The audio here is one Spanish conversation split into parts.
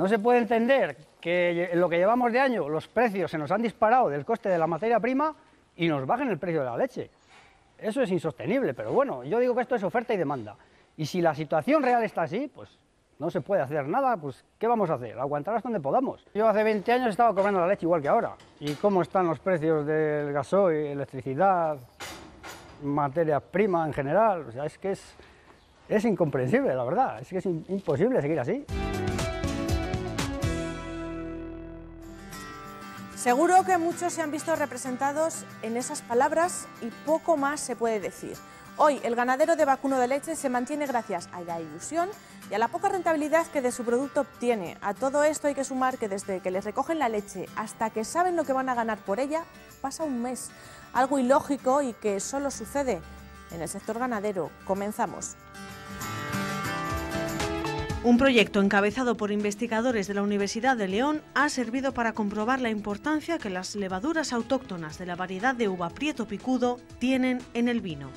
No se puede entender que en lo que llevamos de año los precios se nos han disparado del coste de la materia prima y nos bajen el precio de la leche. Eso es insostenible, pero bueno, yo digo que esto es oferta y demanda. Y si la situación real está así, pues no se puede hacer nada, pues ¿qué vamos a hacer? Aguantar hasta donde podamos. Yo hace 20 años estaba cobrando la leche igual que ahora. ¿Y cómo están los precios del gasoil, electricidad, materia prima en general? O sea, es que es incomprensible, la verdad. Es que es imposible seguir así. Seguro que muchos se han visto representados en esas palabras y poco más se puede decir. Hoy el ganadero de vacuno de leche se mantiene gracias a la ilusión y a la poca rentabilidad que de su producto obtiene. A todo esto hay que sumar que desde que les recogen la leche hasta que saben lo que van a ganar por ella, pasa un mes. Algo ilógico y que solo sucede en el sector ganadero. Comenzamos. Un proyecto encabezado por investigadores de la Universidad de León ha servido para comprobar la importancia que las levaduras autóctonas de la variedad de uva Prieto Picudo tienen en el vino.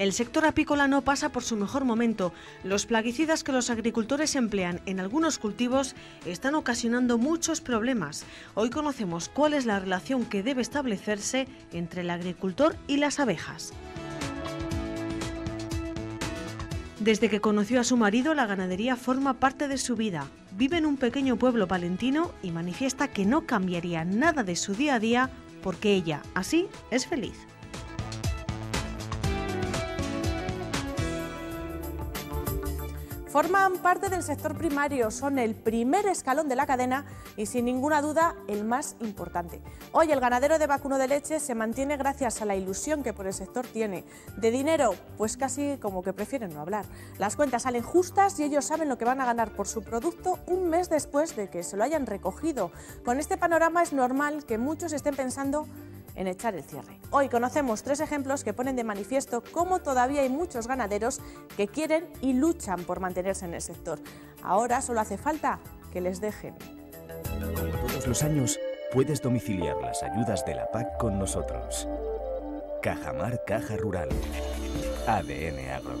El sector apícola no pasa por su mejor momento. Los plaguicidas que los agricultores emplean en algunos cultivos están ocasionando muchos problemas. Hoy conocemos cuál es la relación que debe establecerse entre el agricultor y las abejas. Desde que conoció a su marido, la ganadería forma parte de su vida. Vive en un pequeño pueblo palentino y manifiesta que no cambiaría nada de su día a día porque ella, así, es feliz. Forman parte del sector primario, son el primer escalón de la cadena y sin ninguna duda el más importante. Hoy el ganadero de vacuno de leche se mantiene gracias a la ilusión que por el sector tiene. De dinero, pues casi como que prefieren no hablar. Las cuentas salen justas y ellos saben lo que van a ganar por su producto un mes después de que se lo hayan recogido. Con este panorama es normal que muchos estén pensando en echar el cierre. Hoy conocemos tres ejemplos que ponen de manifiesto cómo todavía hay muchos ganaderos que quieren y luchan por mantenerse en el sector. Ahora solo hace falta que les dejen. Todos los años puedes domiciliar las ayudas de la PAC con nosotros. Cajamar Caja Rural. ADN Agro.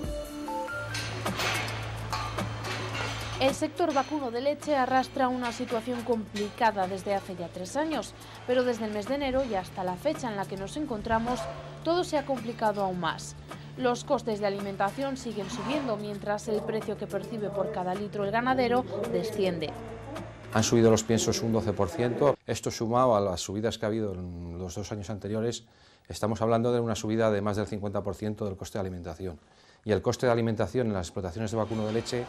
El sector vacuno de leche arrastra una situación complicada desde hace ya 3 años, pero desde el mes de enero y hasta la fecha en la que nos encontramos, todo se ha complicado aún más. Los costes de alimentación siguen subiendo, mientras el precio que percibe por cada litro el ganadero desciende. Han subido los piensos un 12%. Esto sumado a las subidas que ha habido en los 2 años anteriores, estamos hablando de una subida de más del 50% del coste de alimentación. Y el coste de alimentación en las explotaciones de vacuno de leche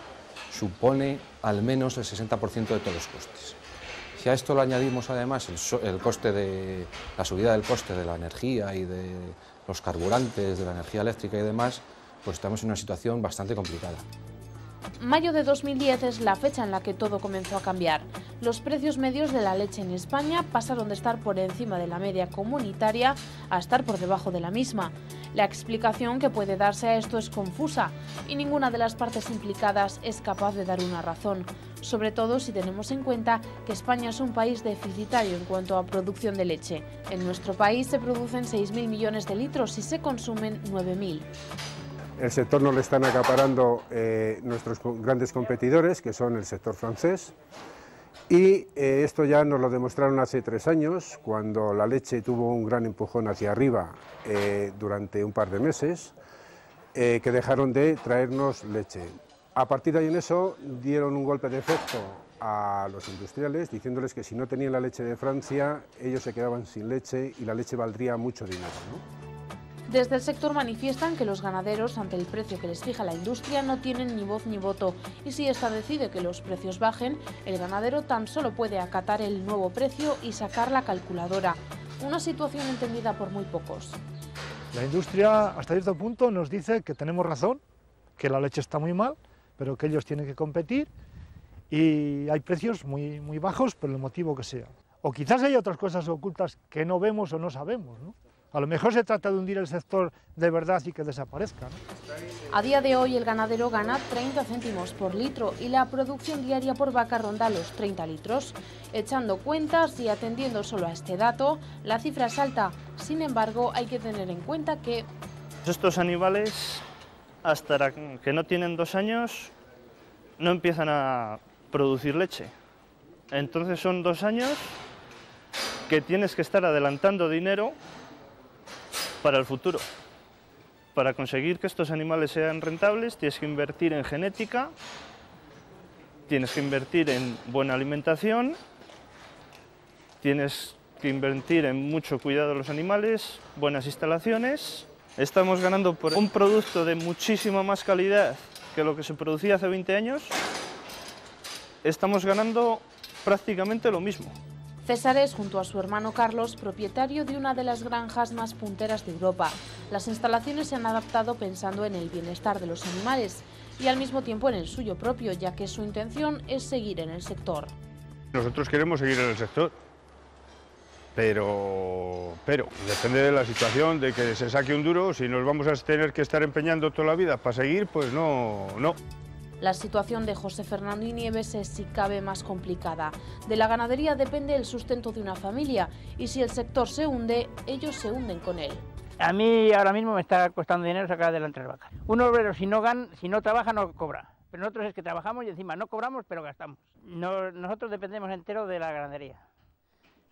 supone al menos el 60% de todos los costes. Si a esto le añadimos además el coste de la subida del coste de la energía y de los carburantes, de la energía eléctrica y demás, pues estamos en una situación bastante complicada. Mayo de 2010 es la fecha en la que todo comenzó a cambiar. Los precios medios de la leche en España pasaron de estar por encima de la media comunitaria a estar por debajo de la misma. La explicación que puede darse a esto es confusa y ninguna de las partes implicadas es capaz de dar una razón, sobre todo si tenemos en cuenta que España es un país deficitario en cuanto a producción de leche. En nuestro país se producen 6.000 millones de litros y se consumen 9.000. El sector no le están acaparando nuestros grandes competidores, que son el sector francés, y esto ya nos lo demostraron hace 3 años, cuando la leche tuvo un gran empujón hacia arriba durante un par de meses, que dejaron de traernos leche. A partir de ahí en eso dieron un golpe de efecto a los industriales, diciéndoles que si no tenían la leche de Francia, ellos se quedaban sin leche y la leche valdría mucho dinero, ¿no? Desde el sector manifiestan que los ganaderos, ante el precio que les fija la industria, no tienen ni voz ni voto, y si esta decide que los precios bajen, el ganadero tan solo puede acatar el nuevo precio y sacar la calculadora. Una situación entendida por muy pocos. La industria hasta cierto punto nos dice que tenemos razón, que la leche está muy mal, pero que ellos tienen que competir y hay precios muy bajos por el motivo que sea. O quizás hay otras cosas ocultas que no vemos o no sabemos, ¿no? A lo mejor se trata de hundir el sector de verdad y que desaparezca, ¿no? A día de hoy el ganadero gana 30 céntimos por litro y la producción diaria por vaca ronda los 30 litros. Echando cuentas y atendiendo solo a este dato, la cifra es alta. Sin embargo, hay que tener en cuenta que estos animales, hasta que no tienen 2 años, no empiezan a producir leche. Entonces son 2 años que tienes que estar adelantando dinero para el futuro. Para conseguir que estos animales sean rentables tienes que invertir en genética, tienes que invertir en buena alimentación, tienes que invertir en mucho cuidado de los animales, buenas instalaciones. Estamos ganando por un producto de muchísima más calidad que lo que se producía hace 20 años. Estamos ganando prácticamente lo mismo. César es, junto a su hermano Carlos, propietario de una de las granjas más punteras de Europa. Las instalaciones se han adaptado pensando en el bienestar de los animales y al mismo tiempo en el suyo propio, ya que su intención es seguir en el sector. Nosotros queremos seguir en el sector, pero depende de la situación, de que se saque un duro. Si nos vamos a tener que estar empeñando toda la vida para seguir, pues no. La situación de José Fernando y Nieves es, si cabe, más complicada. De la ganadería depende el sustento de una familia y si el sector se hunde, ellos se hunden con él. A mí ahora mismo me está costando dinero sacar adelante las vacas. Un obrero si no trabaja no cobra, pero nosotros es que trabajamos y encima no cobramos pero gastamos. Nosotros dependemos entero de la ganadería.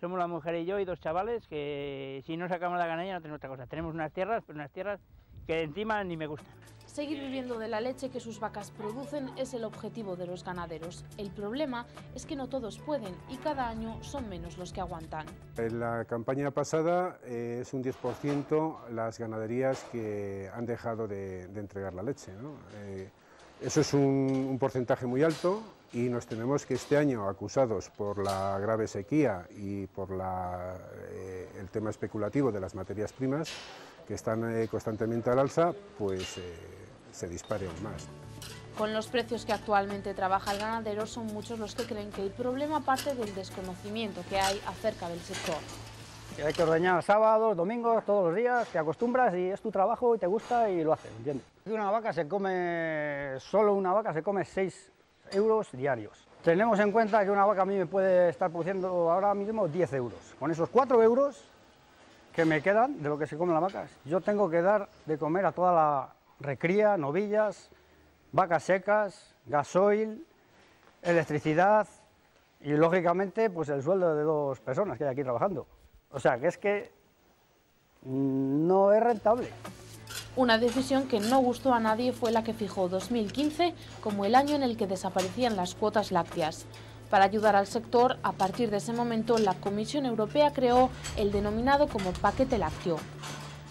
Somos la mujer y yo y 2 chavales que si no sacamos la ganadería no tenemos otra cosa. Tenemos unas tierras, pero unas tierras que encima ni me gustan. Seguir viviendo de la leche que sus vacas producen es el objetivo de los ganaderos. El problema es que no todos pueden y cada año son menos los que aguantan. En la campaña pasada es un 10% las ganaderías que han dejado de entregar la leche, ¿no? Eso es un porcentaje muy alto y nos tememos que este año, acusados por la grave sequía y por el tema especulativo de las materias primas, que están constantemente al alza, pues se disparen más. Con los precios que actualmente trabaja el ganadero, son muchos los que creen que el problema parte del desconocimiento que hay acerca del sector. Que hay que ordeñar sábados, domingos, todos los días, te acostumbras y es tu trabajo y te gusta y lo haces, ¿entiendes? Una vaca se come, solo una vaca se come 6 euros diarios. Tenemos en cuenta que una vaca a mí me puede estar produciendo ahora mismo 10 euros. Con esos 4 euros que me quedan de lo que se comen las vacas, yo tengo que dar de comer a toda la recría, novillas, vacas secas, gasoil, electricidad y lógicamente pues el sueldo de 2 personas que hay aquí trabajando. O sea que es que no es rentable. Una decisión que no gustó a nadie fue la que fijó 2015 como el año en el que desaparecían las cuotas lácteas. Para ayudar al sector, a partir de ese momento, la Comisión Europea creó el denominado como paquete lácteo.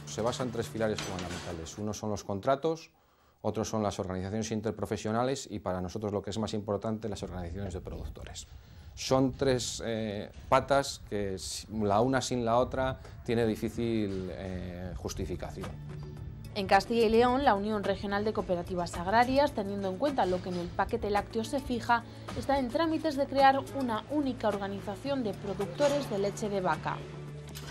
Se basa en 3 pilares fundamentales. Uno son los contratos, otros son las organizaciones interprofesionales y para nosotros lo que es más importante, las organizaciones de productores. Son 3 patas que la una sin la otra tiene difícil justificación. En Castilla y León, la Unión Regional de Cooperativas Agrarias, teniendo en cuenta lo que en el paquete lácteo se fija, está en trámites de crear una única organización de productores de leche de vaca.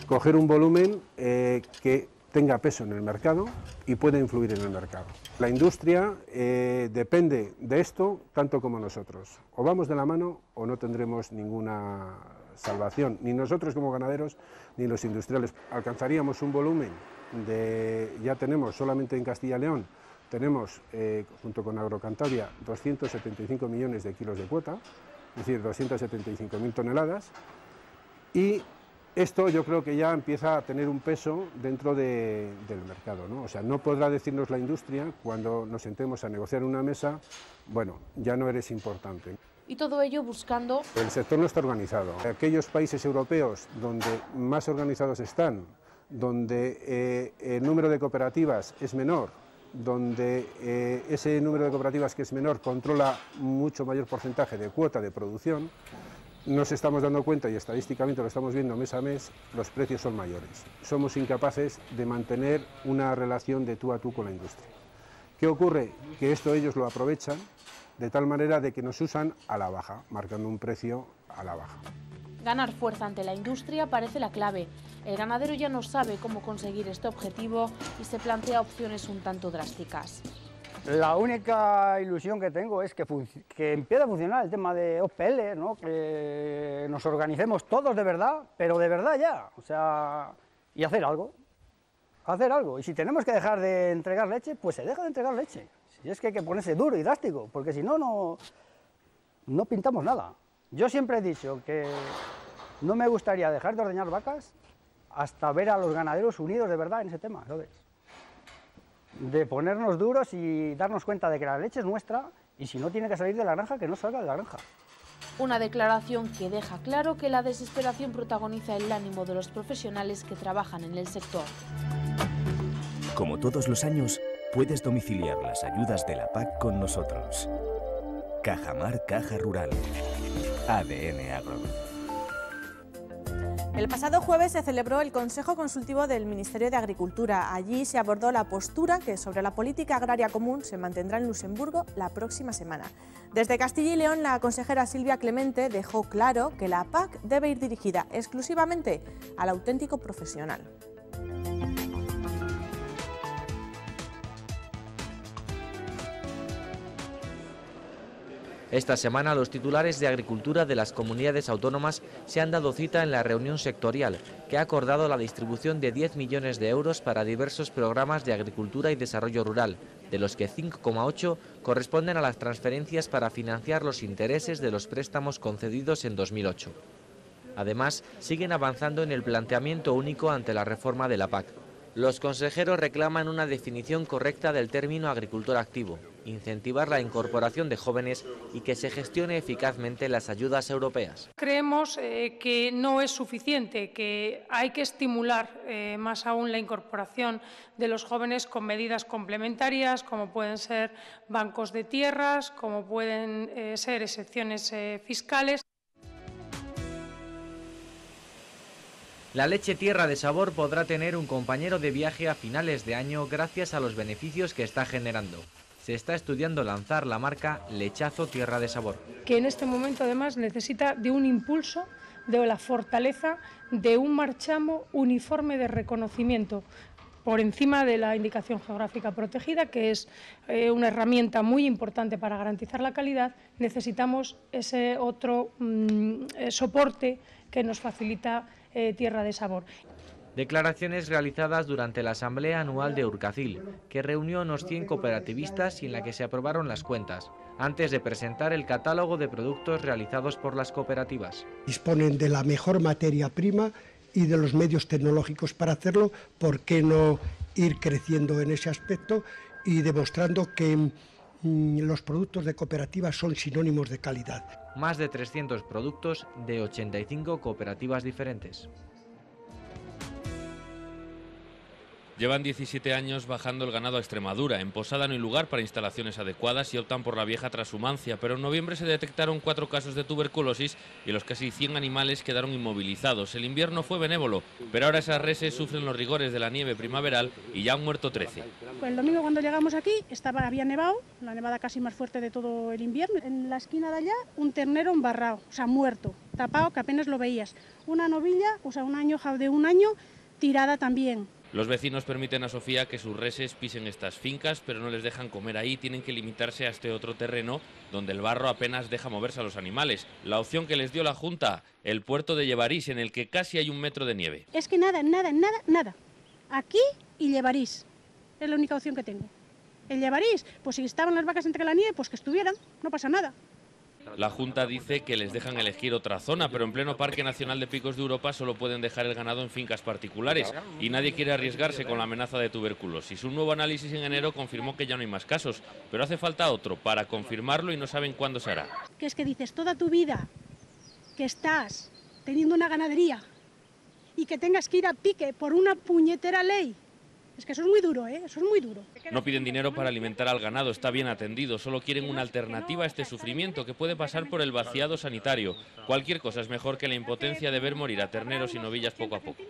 Coger un volumen que tenga peso en el mercado y pueda influir en el mercado. La industria depende de esto tanto como nosotros. O vamos de la mano o no tendremos ninguna salvación. Ni nosotros como ganaderos ni los industriales alcanzaríamos un volumen. Ya tenemos, solamente en Castilla y León, tenemos, junto con Agrocantabria, 275 millones de kilos de cuota, es decir, 275.000 toneladas, y esto yo creo que ya empieza a tener un peso dentro del mercado, ¿no? O sea, no podrá decirnos la industria, cuando nos sentemos a negociar en una mesa, bueno, ya no eres importante. Y todo ello buscando... El sector no está organizado. Aquellos países europeos donde más organizados están, donde el número de cooperativas es menor, donde ese número de cooperativas que es menor controla mucho mayor porcentaje de cuota de producción, nos estamos dando cuenta y estadísticamente lo estamos viendo mes a mes, los precios son mayores. Somos incapaces de mantener una relación de tú a tú con la industria. ¿Qué ocurre? Que esto ellos lo aprovechan de tal manera de que nos usan a la baja, marcando un precio a la baja. Ganar fuerza ante la industria parece la clave. El ganadero ya no sabe cómo conseguir este objetivo y se plantea opciones un tanto drásticas. La única ilusión que tengo es que empiece a funcionar el tema de OPL, ¿no? Que nos organicemos todos de verdad, pero de verdad ya. O sea, y hacer algo. hacer algo. Y si tenemos que dejar de entregar leche, pues se deja de entregar leche. Si es que hay que ponerse duro y drástico, porque si no, no pintamos nada. Yo siempre he dicho que no me gustaría dejar de ordeñar vacas hasta ver a los ganaderos unidos de verdad en ese tema, ¿sabes? De ponernos duros y darnos cuenta de que la leche es nuestra, y si no tiene que salir de la granja, que no salga de la granja. Una declaración que deja claro que la desesperación protagoniza el ánimo de los profesionales que trabajan en el sector. Como todos los años, puedes domiciliar las ayudas de la PAC con nosotros. Cajamar Caja Rural. ADN Agro. El pasado jueves se celebró el Consejo Consultivo del Ministerio de Agricultura. Allí se abordó la postura que sobre la política agraria común se mantendrá en Luxemburgo la próxima semana. Desde Castilla y León, la consejera Silvia Clemente dejó claro que la PAC debe ir dirigida exclusivamente al auténtico profesional. Esta semana los titulares de Agricultura de las comunidades autónomas se han dado cita en la reunión sectorial, que ha acordado la distribución de 10 millones de euros para diversos programas de agricultura y desarrollo rural, de los que 5,8 corresponden a las transferencias para financiar los intereses de los préstamos concedidos en 2008. Además, siguen avanzando en el planteamiento único ante la reforma de la PAC. Los consejeros reclaman una definición correcta del término agricultor activo, incentivar la incorporación de jóvenes y que se gestione eficazmente las ayudas europeas. Creemos que no es suficiente, que hay que estimular más aún la incorporación de los jóvenes con medidas complementarias, como pueden ser bancos de tierras, como pueden ser excepciones fiscales. La leche Tierra de Sabor podrá tener un compañero de viaje a finales de año gracias a los beneficios que está generando. Se está estudiando lanzar la marca Lechazo Tierra de Sabor, que en este momento además necesita de un impulso, de la fortaleza, de un marchamo uniforme de reconocimiento por encima de la indicación geográfica protegida, que es una herramienta muy importante para garantizar la calidad. Necesitamos ese otro soporte que nos facilita Tierra de Sabor. Declaraciones realizadas durante la Asamblea Anual de Urcacil, que reunió a unos 100 cooperativistas y en la que se aprobaron las cuentas, antes de presentar el catálogo de productos realizados por las cooperativas. Disponen de la mejor materia prima y de los medios tecnológicos para hacerlo. ¿Por qué no ir creciendo en ese aspecto y demostrando que los productos de cooperativas son sinónimos de calidad? Más de 300 productos de 85 cooperativas diferentes. Llevan 17 años bajando el ganado a Extremadura. En Posada no hay lugar para instalaciones adecuadas y optan por la vieja transhumancia, pero en noviembre se detectaron 4 casos de tuberculosis y los casi 100 animales quedaron inmovilizados. El invierno fue benévolo, pero ahora esas reses sufren los rigores de la nieve primaveral y ya han muerto 13. Pues el domingo cuando llegamos aquí había nevado, la nevada casi más fuerte de todo el invierno. En la esquina de allá un ternero embarrado, muerto, tapado, que apenas lo veías. Una novilla, una añoja de un año, tirada también. Los vecinos permiten a Sofía que sus reses pisen estas fincas, pero no les dejan comer ahí. Tienen que limitarse a este otro terreno, donde el barro apenas deja moverse a los animales. La opción que les dio la Junta, el puerto de Llevarís, en el que casi hay 1 metro de nieve. Es que nada. Aquí y Llevarís. Es la única opción que tengo. El Llevarís, pues si estaban las vacas entre la nieve, pues que estuvieran, no pasa nada. La Junta dice que les dejan elegir otra zona, pero en pleno Parque Nacional de Picos de Europa solo pueden dejar el ganado en fincas particulares y nadie quiere arriesgarse con la amenaza de tuberculosis. Un nuevo análisis en enero confirmó que ya no hay más casos, pero hace falta otro para confirmarlo y no saben cuándo se hará. Que es que dices toda tu vida que estás teniendo una ganadería y que tengas que ir a pique por una puñetera ley. Es que eso es muy duro, eso es muy duro. No piden dinero para alimentar al ganado, está bien atendido, solo quieren una alternativa a este sufrimiento que puede pasar por el vaciado sanitario. Cualquier cosa es mejor que la impotencia de ver morir a terneros y novillas poco a poco.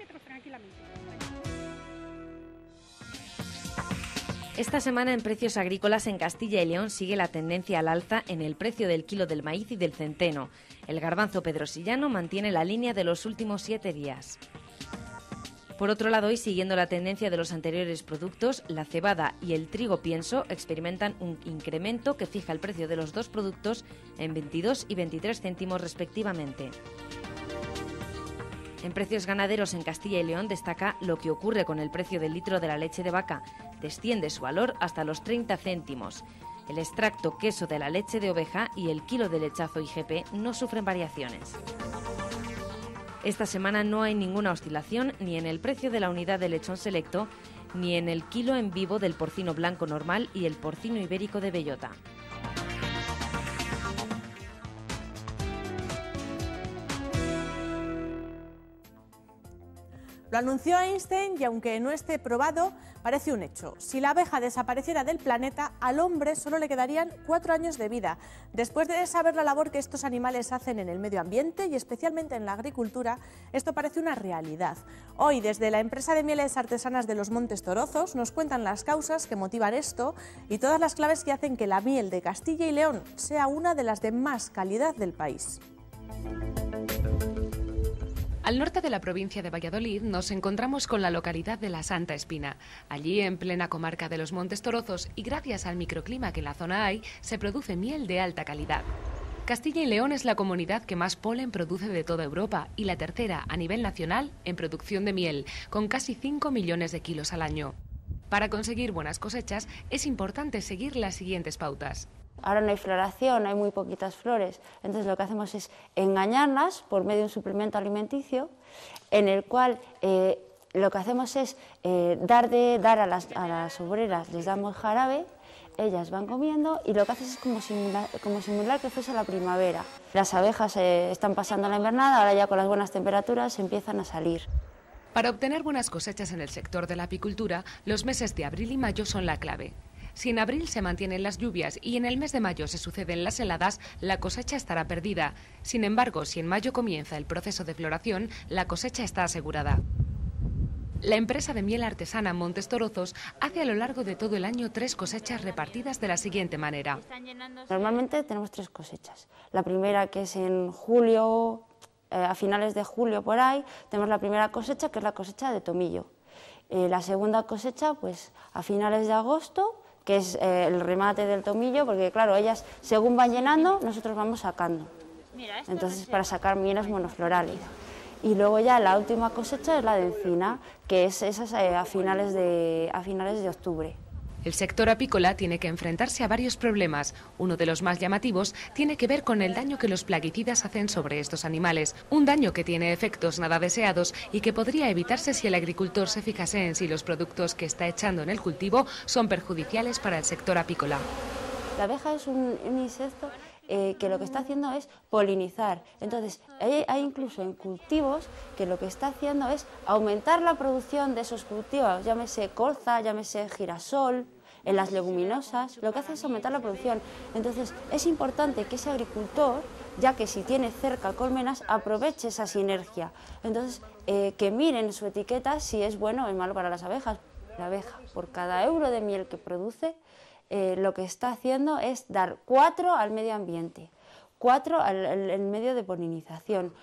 Esta semana en precios agrícolas en Castilla y León sigue la tendencia al alza en el precio del kilo del maíz y del centeno. El garbanzo pedrosillano mantiene la línea de los últimos 7 días. Por otro lado, y siguiendo la tendencia de los anteriores productos, la cebada y el trigo pienso experimentan un incremento que fija el precio de los dos productos en 22 y 23 céntimos respectivamente. En precios ganaderos en Castilla y León destaca lo que ocurre con el precio del litro de la leche de vaca. Desciende su valor hasta los 30 céntimos. El extracto queso de la leche de oveja y el kilo de lechazo IGP no sufren variaciones. Esta semana no hay ninguna oscilación ni en el precio de la unidad de lechón selecto, ni en el kilo en vivo del porcino blanco normal y el porcino ibérico de bellota. Lo anunció Einstein y aunque no esté probado, parece un hecho. Si la abeja desapareciera del planeta, al hombre solo le quedarían 4 años de vida. Después de saber la labor que estos animales hacen en el medio ambiente y especialmente en la agricultura, esto parece una realidad. Hoy, desde la empresa de mieles artesanas de los Montes Torozos, nos cuentan las causas que motivan esto y todas las claves que hacen que la miel de Castilla y León sea una de las de más calidad del país. Al norte de la provincia de Valladolid nos encontramos con la localidad de La Santa Espina. Allí, en plena comarca de los Montes Torozos y gracias al microclima que en la zona hay, se produce miel de alta calidad. Castilla y León es la comunidad que más polen produce de toda Europa y la tercera a nivel nacional en producción de miel, con casi 5 millones de kilos al año. Para conseguir buenas cosechas es importante seguir las siguientes pautas. Ahora no hay floración, hay muy poquitas flores, entonces lo que hacemos es engañarlas por medio de un suplemento alimenticio en el cual lo que hacemos es dar a las obreras, les damos jarabe, ellas van comiendo y lo que haces es como simular que fuese la primavera. Las abejas están pasando la invernada, ahora ya con las buenas temperaturas empiezan a salir. Para obtener buenas cosechas en el sector de la apicultura, los meses de abril y mayo son la clave. Si en abril se mantienen las lluvias y en el mes de mayo se suceden las heladas, la cosecha estará perdida. Sin embargo, si en mayo comienza el proceso de floración, la cosecha está asegurada. La empresa de miel artesana Montes Torozos hace a lo largo de todo el año 3 cosechas repartidas de la siguiente manera. Normalmente tenemos 3 cosechas. La primera, que es en julio, a finales de julio por ahí, tenemos la primera cosecha, que es la cosecha de tomillo. La segunda cosecha, pues a finales de agosto, que es el remate del tomillo, porque claro, ellas según van llenando, nosotros vamos sacando. Entonces, para sacar mieles monoflorales. Y luego ya la última cosecha es la de encina, que es esas a finales de octubre. El sector apícola tiene que enfrentarse a varios problemas. Uno de los más llamativos tiene que ver con el daño que los plaguicidas hacen sobre estos animales. Un daño que tiene efectos nada deseados y que podría evitarse si el agricultor se fijase en si los productos que está echando en el cultivo son perjudiciales para el sector apícola. La abeja es un insecto que lo que está haciendo es polinizar. Entonces, hay incluso en cultivos que lo que está haciendo es aumentar la producción de esos cultivos, llámese colza, llámese girasol, en las leguminosas, lo que hace es aumentar la producción. Entonces, es importante que ese agricultor, ya que si tiene cerca colmenas, aproveche esa sinergia. Entonces, que miren su etiqueta si es bueno o es malo para las abejas. La abeja, por cada euro de miel que produce, lo que está haciendo es dar 4 al medio ambiente, 4 al medio de polinización.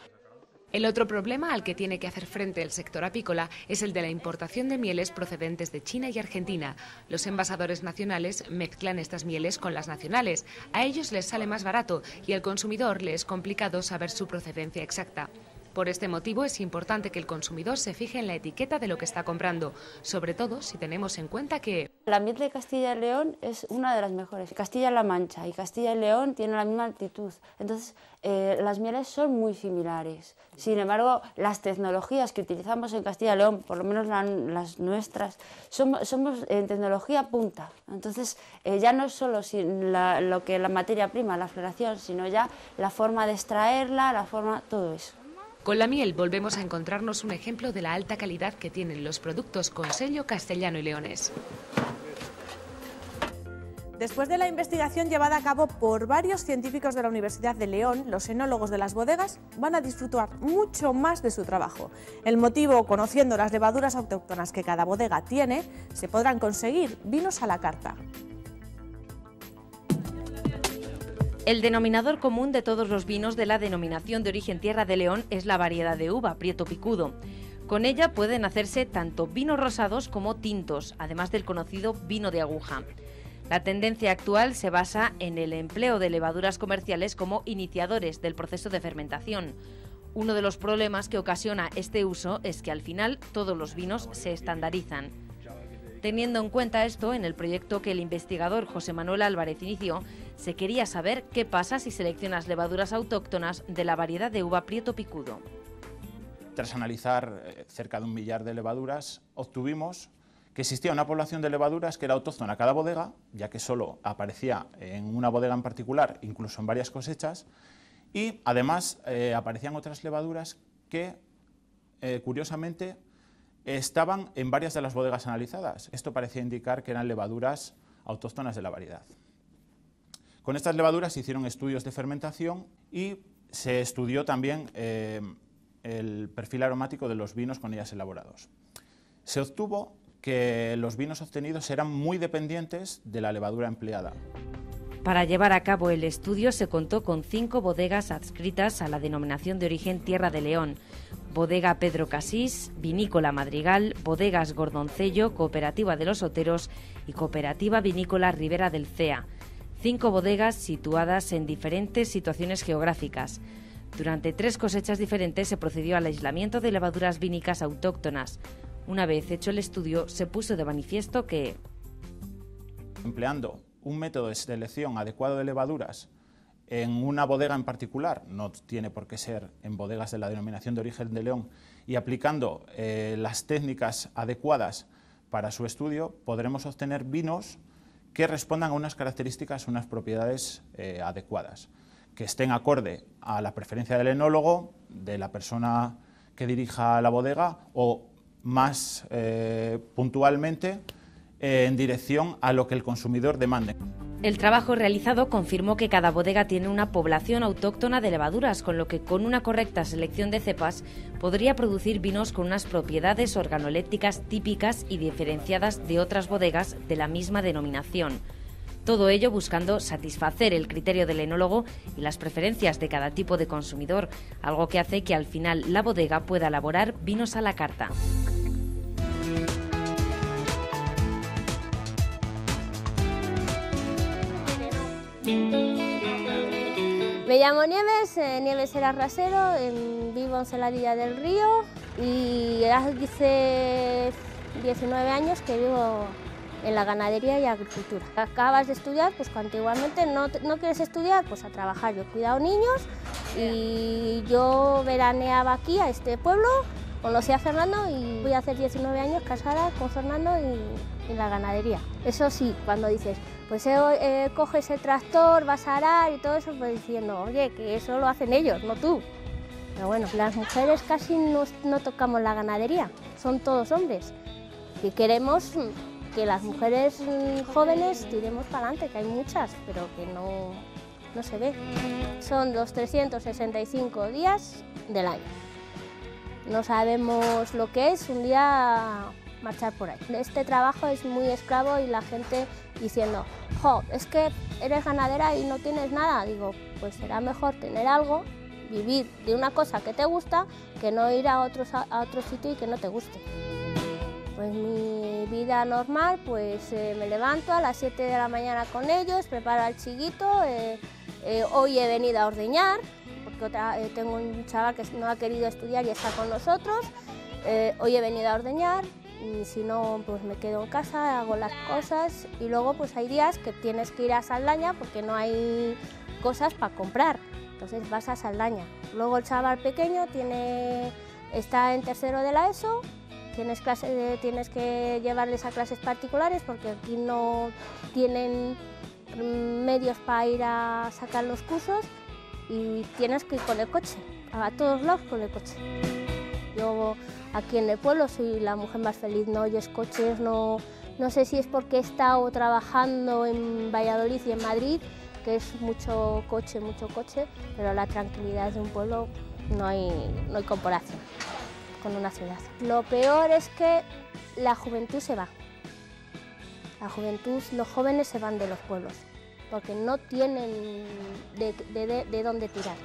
El otro problema al que tiene que hacer frente el sector apícola es el de la importación de mieles procedentes de China y Argentina. Los envasadores nacionales mezclan estas mieles con las nacionales. A ellos les sale más barato y al consumidor le es complicado saber su procedencia exacta. Por este motivo es importante que el consumidor se fije en la etiqueta de lo que está comprando, sobre todo si tenemos en cuenta que la miel de Castilla y León es una de las mejores. Castilla-La Mancha y Castilla y León tienen la misma altitud, entonces las mieles son muy similares. Sin embargo, las tecnologías que utilizamos en Castilla y León, por lo menos las nuestras, somos en tecnología punta. Entonces ya no es solo la materia prima, la floración, sino ya la forma de extraerla, la forma, todo eso. Con la miel volvemos a encontrarnos un ejemplo de la alta calidad que tienen los productos con sello castellano y leonés. Después de la investigación llevada a cabo por varios científicos de la Universidad de León, los enólogos de las bodegas van a disfrutar mucho más de su trabajo. El motivo, conociendo las levaduras autóctonas que cada bodega tiene, se podrán conseguir vinos a la carta. El denominador común de todos los vinos de la denominación de origen Tierra de León es la variedad de uva, Prieto Picudo. Con ella pueden hacerse tanto vinos rosados como tintos, además del conocido vino de aguja. La tendencia actual se basa en el empleo de levaduras comerciales como iniciadores del proceso de fermentación. Uno de los problemas que ocasiona este uso es que al final todos los vinos se estandarizan. Teniendo en cuenta esto, en el proyecto que el investigador José Manuel Álvarez inició, se quería saber qué pasa si seleccionas levaduras autóctonas de la variedad de uva Prieto Picudo. Tras analizar cerca de 1 millar de levaduras, obtuvimos que existía una población de levaduras que era autóctona a cada bodega, ya que solo aparecía en una bodega en particular, incluso en varias cosechas, y además aparecían otras levaduras que, curiosamente, estaban en varias de las bodegas analizadas. Esto parecía indicar que eran levaduras autóctonas de la variedad. Con estas levaduras se hicieron estudios de fermentación y se estudió también el perfil aromático de los vinos con ellas elaborados. Se obtuvo que los vinos obtenidos eran muy dependientes de la levadura empleada. Para llevar a cabo el estudio se contó con 5 bodegas adscritas a la denominación de origen Tierra de León: Bodega Pedro Casís, Vinícola Madrigal, Bodegas Gordoncello, Cooperativa de los Oteros y Cooperativa Vinícola Rivera del Cea. 5 bodegas situadas en diferentes situaciones geográficas. Durante 3 cosechas diferentes se procedió al aislamiento de levaduras vínicas autóctonas. Una vez hecho el estudio, se puso de manifiesto que, empleando un método de selección adecuado de levaduras en una bodega en particular, no tiene por qué ser en bodegas de la denominación de origen de León, y aplicando las técnicas adecuadas para su estudio, podremos obtener vinos que respondan a unas características, unas propiedades adecuadas, que estén acorde a la preferencia del enólogo, de la persona que dirija la bodega, o más puntualmente, en dirección a lo que el consumidor demande. El trabajo realizado confirmó que cada bodega tiene una población autóctona de levaduras, con lo que con una correcta selección de cepas podría producir vinos con unas propiedades organolépticas típicas y diferenciadas de otras bodegas de la misma denominación. Todo ello buscando satisfacer el criterio del enólogo y las preferencias de cada tipo de consumidor, algo que hace que al final la bodega pueda elaborar vinos a la carta. Me llamo Nieves, Nieves era rasero, vivo en Celadilla del Río y hace 19 años que vivo en la ganadería y agricultura. Acabas de estudiar, pues que antiguamente no quieres estudiar, pues a trabajar. Yo he cuidado niños y yo veraneaba aquí, a este pueblo, conocí a Fernando y voy a hacer 19 años casada con Fernando y en la ganadería. Eso sí, cuando dices, pues coges el tractor, vas a arar y todo eso, pues diciendo, oye, que eso lo hacen ellos, no tú. Pero bueno, las mujeres casi no tocamos la ganadería, son todos hombres. Y queremos que las mujeres jóvenes tiremos para adelante, que hay muchas, pero que no se ve. Son los 365 días del año. No sabemos lo que es un día marchar por ahí. Este trabajo es muy esclavo y la gente diciendo, jo, es que eres ganadera y no tienes nada. Digo, pues será mejor tener algo, vivir de una cosa que te gusta, que no ir a otro sitio y que no te guste. Pues mi vida normal, pues me levanto a las 7 de la mañana con ellos, preparo al chiquito, hoy he venido a ordeñar, porque tengo un chaval que no ha querido estudiar y está con nosotros, hoy he venido a ordeñar. Y si no, pues me quedo en casa, hago las cosas y luego pues hay días que tienes que ir a Saldaña porque no hay cosas para comprar, entonces vas a Saldaña. Luego el chaval pequeño está en tercero de la ESO, tienes que llevarles a clases particulares porque aquí no tienen medios para ir a sacar los cursos y tienes que ir con el coche, a todos lados con el coche. Yo aquí en el pueblo soy la mujer más feliz, no oyes coches, no sé si es porque he estado trabajando en Valladolid y en Madrid, que es mucho coche, pero la tranquilidad de un pueblo no hay comparación con una ciudad. Lo peor es que la juventud se va, los jóvenes se van de los pueblos, porque no tienen de dónde tirar.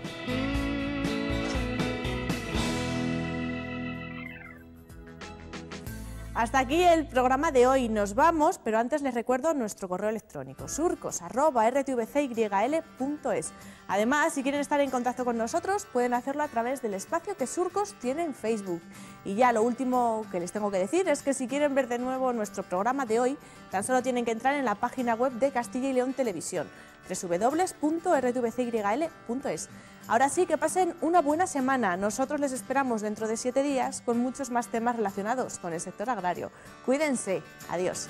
Hasta aquí el programa de hoy. Nos vamos, pero antes les recuerdo nuestro correo electrónico, surcos@rtvcyl.es. Además, si quieren estar en contacto con nosotros, pueden hacerlo a través del espacio que Surcos tiene en Facebook. Y ya lo último que les tengo que decir es que si quieren ver de nuevo nuestro programa de hoy, tan solo tienen que entrar en la página web de Castilla y León Televisión, www.rtvcyl.es. Ahora sí, que pasen una buena semana. Nosotros les esperamos dentro de 7 días con muchos más temas relacionados con el sector agrario. Cuídense. Adiós.